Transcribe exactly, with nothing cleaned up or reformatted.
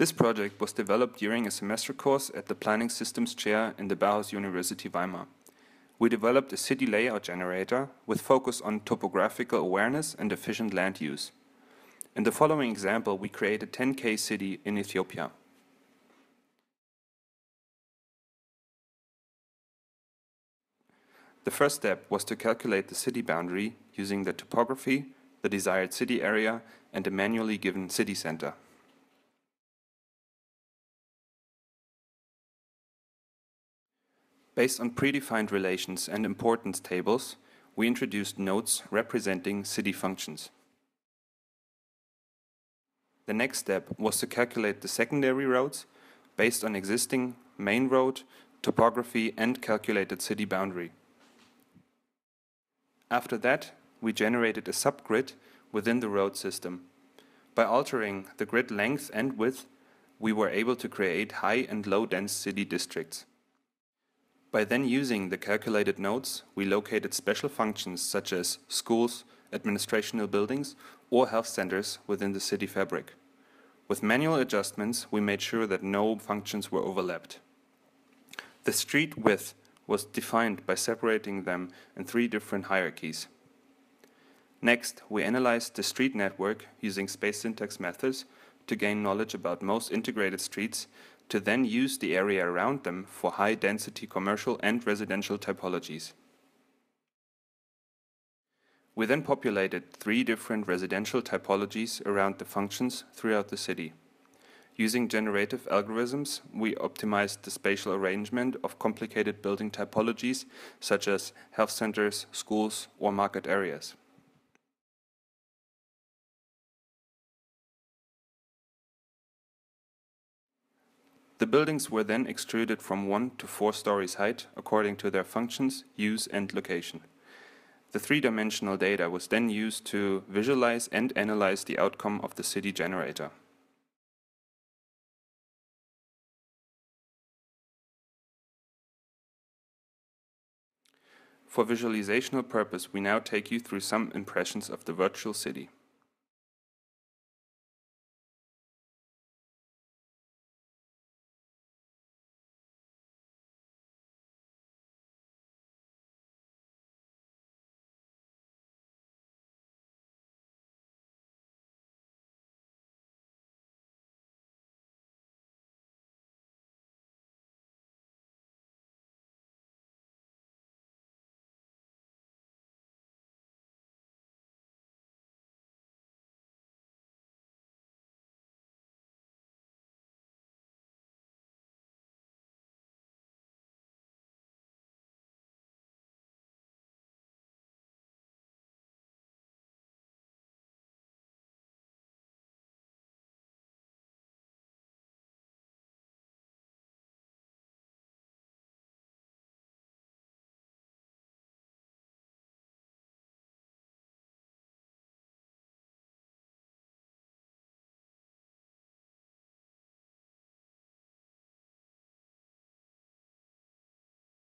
This project was developed during a semester course at the Planning Systems Chair in the Bauhaus University, Weimar. We developed a city layout generator with focus on topographical awareness and efficient land use. In the following example, we create a ten K city in Ethiopia. The first step was to calculate the city boundary using the topography, the desired city area, and a manually given city center. Based on predefined relations and importance tables, we introduced nodes representing city functions. The next step was to calculate the secondary roads based on existing main road, topography, and calculated city boundary. After that, we generated a subgrid within the road system. By altering the grid length and width, we were able to create high and low dense city districts. By then using the calculated nodes, we located special functions such as schools, administrational buildings, or health centers within the city fabric. With manual adjustments, we made sure that no functions were overlapped. The street width was defined by separating them in three different hierarchies. Next, we analyzed the street network using space syntax methods to gain knowledge about most integrated streets, to then use the area around them for high-density commercial and residential typologies. We then populated three different residential typologies around the functions throughout the city. Using generative algorithms, we optimized the spatial arrangement of complicated building typologies such as health centers, schools, or market areas. The buildings were then extruded from one to four stories height according to their functions, use, and location. The three-dimensional data was then used to visualize and analyze the outcome of the city generator. For visualizational purpose, we now take you through some impressions of the virtual city.